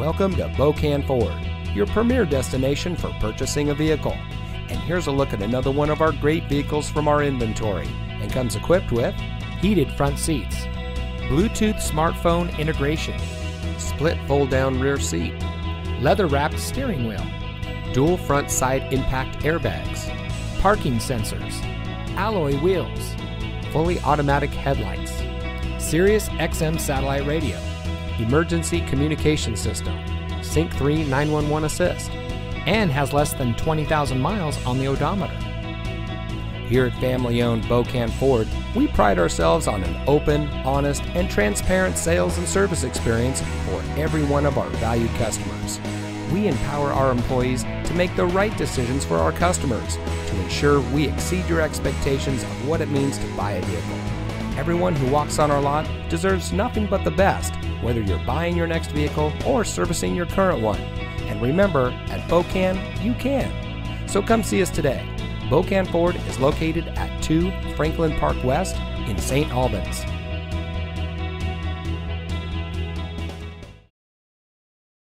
Welcome to Bokan Ford, your premier destination for purchasing a vehicle. And here's a look at another one of our great vehicles from our inventory, and comes equipped with heated front seats, Bluetooth smartphone integration, split fold-down rear seat, leather-wrapped steering wheel, dual front side impact airbags, parking sensors, alloy wheels, fully automatic headlights, Sirius XM satellite radio, emergency communication system, SYNC 3 911 assist, and has less than 20,000 miles on the odometer. Here at family-owned Bokan Ford, we pride ourselves on an open, honest, and transparent sales and service experience for every one of our valued customers. We empower our employees to make the right decisions for our customers to ensure we exceed your expectations of what it means to buy a vehicle. Everyone who walks on our lot deserves nothing but the best, whether you're buying your next vehicle or servicing your current one. And remember, at Bokan, you can. So come see us today. Bokan Ford is located at 2 Franklin Park West in St. Albans.